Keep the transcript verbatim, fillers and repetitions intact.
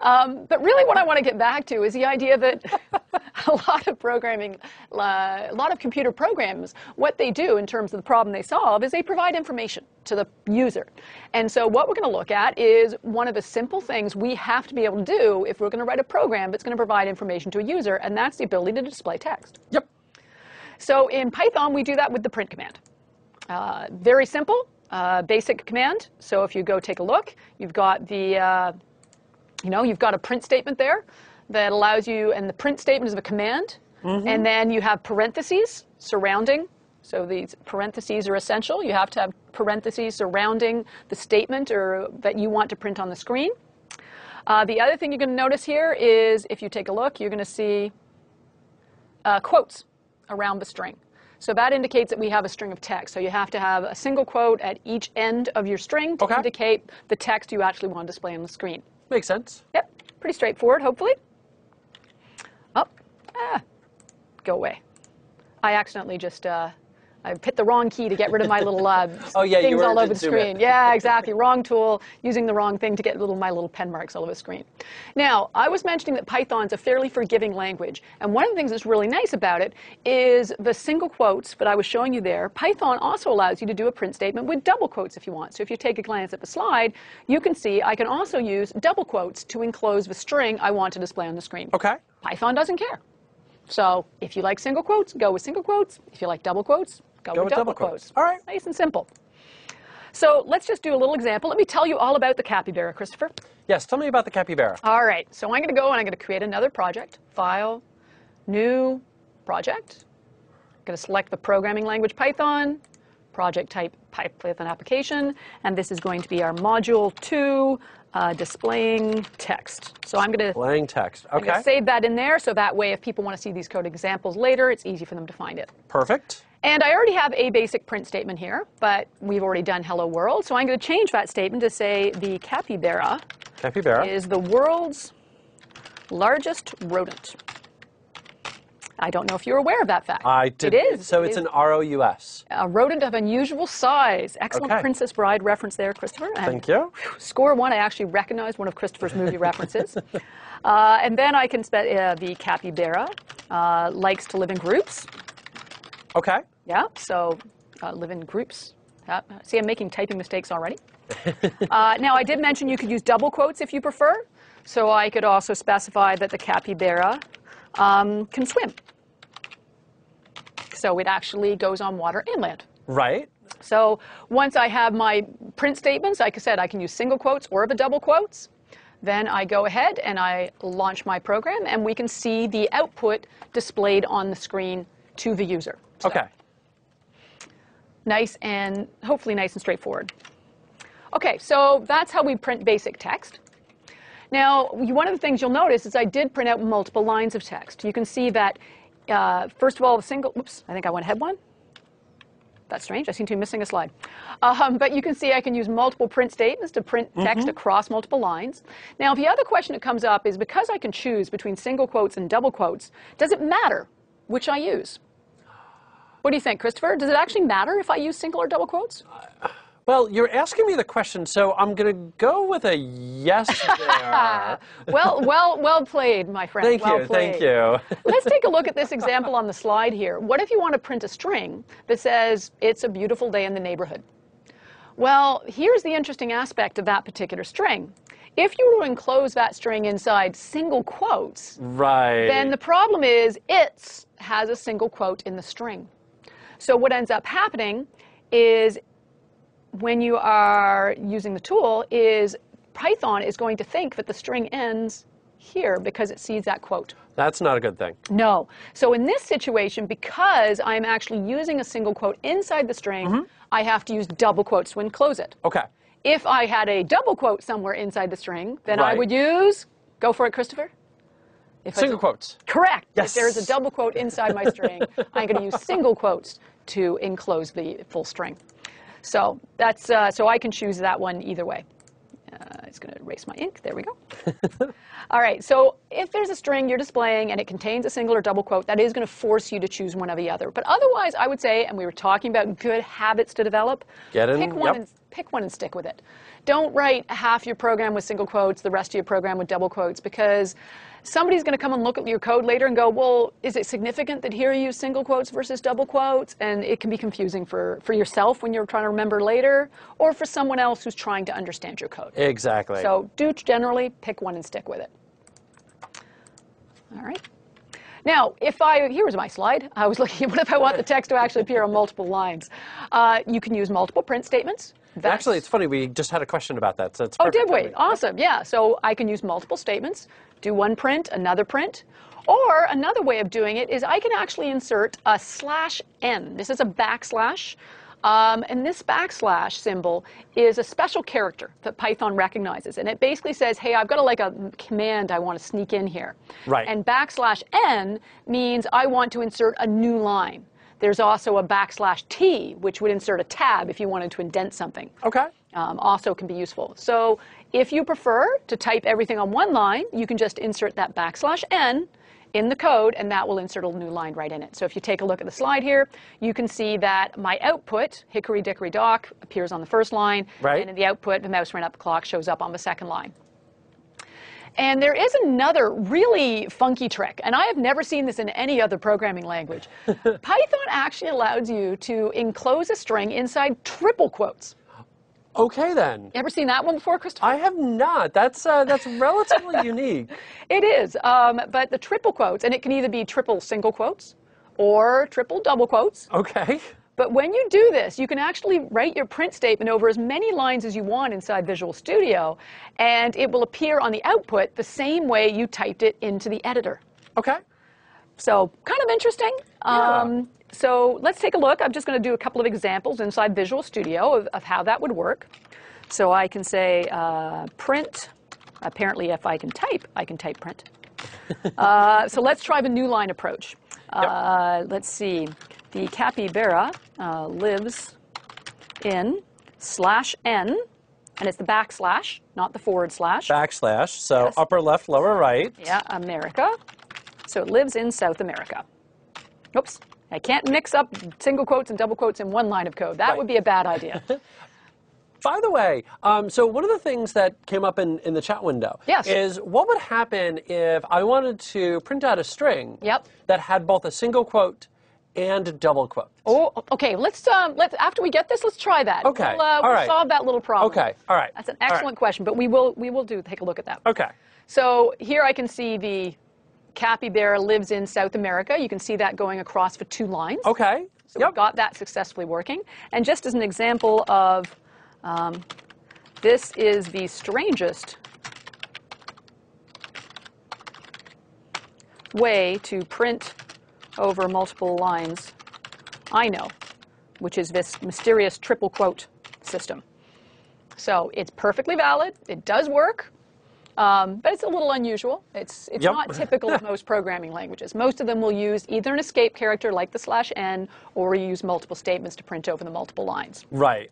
Um, but really what I want to get back to is the idea that a lot of programming, a lot of computer programs, what they do in terms of the problem they solve is they provide information to the user. And so what we're going to look at is one of the simple things we have to be able to do if we're going to write a program that's going to provide information to a user, and that's the ability to display text. Yep. So in Python, we do that with the print command. Uh, very simple, uh, basic command. So if you go take a look, you've got the, uh, you know, you've got a print statement there that allows you, and the print statement is a command. Mm-hmm. And then you have parentheses surrounding. So these parentheses are essential. You have to have parentheses surrounding the statement or that you want to print on the screen. Uh, the other thing you're going to notice here is, if you take a look, you're going to see uh, quotes around the string. So that indicates that we have a string of text. So you have to have a single quote at each end of your string to okay. indicate the text you actually want to display on the screen. Makes sense. Yep. Pretty straightforward, hopefully. Oh, ah, go away. I accidentally just, uh, I've hit the wrong key to get rid of my little uh, oh, yeah, things you all over the screen. It. Yeah, exactly. Wrong tool, using the wrong thing to get little my little pen marks all over the screen. Now, I was mentioning that Python's a fairly forgiving language. And one of the things that's really nice about it is the single quotes that I was showing you there. Python also allows you to do a print statement with double quotes if you want. So if you take a glance at the slide, you can see I can also use double quotes to enclose the string I want to display on the screen. Okay. Python doesn't care. So if you like single quotes, go with single quotes. If you like double quotes, Go, Go with, with double quotes. quotes. All right. Nice and simple. So let's just do a little example. Let me tell you all about the capybara, Christopher. Yes, tell me about the capybara. All right. So I'm going to go and I'm going to create another project. File, new project. I'm going to select the programming language Python, project type Python application, and this is going to be our module two. Uh, displaying text. So I'm going to displaying text. Okay. I'm going to save that in there so that way if people want to see these code examples later, it's easy for them to find it. Perfect. And I already have a basic print statement here, but we've already done hello world. So I'm going to change that statement to say the capybara, capybara. is the world's largest rodent. I don't know if you're aware of that fact. I did. It is. So it it's is an R O U S. A rodent of unusual size. Excellent okay. Princess Bride reference there, Christopher. And thank you. Whew, score one, I actually recognized one of Christopher's movie references. Uh, and then I can spend uh, the capybara uh, likes to live in groups. Okay. Yeah, so uh, live in groups. Uh, see, I'm making typing mistakes already. uh, now, I did mention you could use double quotes if you prefer. So I could also specify that the capybara Um, can swim. So it actually goes on water inland. Right. So once I have my print statements, like I said, I can use single quotes or the double quotes. Then I go ahead and I launch my program, and we can see the output displayed on the screen to the user. So okay. Nice and hopefully nice and straightforward. Okay, so that's how we print basic text. Now, one of the things you'll notice is I did print out multiple lines of text. You can see that, uh, first of all, the single, oops, I think I went ahead one. That's strange. I seem to be missing a slide. Um, but you can see I can use multiple print statements to print text mm-hmm. across multiple lines. Now, the other question that comes up is because I can choose between single quotes and double quotes, does it matter which I use? What do you think, Christopher? Does it actually matter if I use single or double quotes? Uh, Well, you're asking me the question, so I'm going to go with a yes there. well, well, well played, my friend. Thank well you, played. thank you. Let's take a look at this example on the slide here. What if you want to print a string that says, it's a beautiful day in the neighborhood? Well, here's the interesting aspect of that particular string. If you were to enclose that string inside single quotes, right. then the problem is it's has a single quote in the string. So what ends up happening is when you are using the tool is Python is going to think that the string ends here because it sees that quote. That's not a good thing. No. So in this situation, because I'm actually using a single quote inside the string, mm-hmm. I have to use double quotes to enclose it. Okay. If I had a double quote somewhere inside the string, then right. I would use, go for it, Christopher. If single quotes. Correct. Yes. If there is a double quote inside my string, I'm going to use single quotes to enclose the full string. So that's uh, so I can choose that one either way. Uh, it's going to erase my ink. There we go. All right. So if there's a string you're displaying and it contains a single or double quote, that is going to force you to choose one or the other. But otherwise, I would say, and we were talking about good habits to develop. Get in. Pick one yep. and pick one and stick with it. Don't write half your program with single quotes, the rest of your program with double quotes, because somebody's going to come and look at your code later and go, well, is it significant that here you use single quotes versus double quotes? And it can be confusing for, for yourself when you're trying to remember later, or for someone else who's trying to understand your code. Exactly. So do generally pick one and stick with it. All right. Now, if I, here was my slide. I was looking at what if I want the text to actually appear on multiple lines. Uh, you can use multiple print statements. That's, actually, it's funny. We just had a question about that. So it's oh, did we? Timing. Awesome. Yeah. So I can use multiple statements, do one print, another print. Or another way of doing it is I can actually insert a slash n. This is a backslash. Um, and this backslash symbol is a special character that Python recognizes. And it basically says, hey, I've got a, like a command I want to sneak in here. Right. And backslash n means I want to insert a new line. There's also a backslash t, which would insert a tab if you wanted to indent something. Okay. Um, also can be useful. So if you prefer to type everything on one line, you can just insert that backslash n in the code, and that will insert a new line right in it. So if you take a look at the slide here, you can see that my output, hickory dickory dock, appears on the first line, right. And in the output, the mouse ran up the clock shows up on the second line. And there is another really funky trick, and I have never seen this in any other programming language. Python actually allows you to enclose a string inside triple quotes. Okay, then. You ever seen that one before, Christopher? I have not. That's, uh, that's relatively unique. It is. Um, but the triple quotes, and it can either be triple single quotes or triple double quotes. Okay. But when you do this, you can actually write your print statement over as many lines as you want inside Visual Studio, and it will appear on the output the same way you typed it into the editor. Okay. So kind of interesting. Yeah. Um, So let's take a look. I'm just going to do a couple of examples inside Visual Studio of, of how that would work. So I can say uh, print. Apparently, if I can type, I can type print. uh, so let's try the new line approach. Uh, yep. Let's see. The capybara uh, lives in slash n, and it's the backslash, not the forward slash. Backslash. So yes. Upper left, lower right. Yeah, America. So it lives in South America. Oops. I can't mix up single quotes and double quotes in one line of code. That right. would be a bad idea. By the way, um, so one of the things that came up in, in the chat window yes. is what would happen if I wanted to print out a string yep. that had both a single quote and double quotes? Oh, okay. Let's um, let's after we get this, let's try that. Okay. We'll, uh, we'll right. solve that little problem. Okay. All right. That's an excellent right. question, but we will we will do take a look at that. Okay. So here I can see the capybara lives in South America. You can see that going across for two lines. Okay. So yep. we've got that successfully working. And just as an example of um, this is the strangest way to print over multiple lines I know, which is this mysterious triple quote system. So it's perfectly valid. It does work. Um, but it's a little unusual. It's, it's yep. not typical of most programming languages. Most of them will use either an escape character like the slash n, or use multiple statements to print over the multiple lines. Right.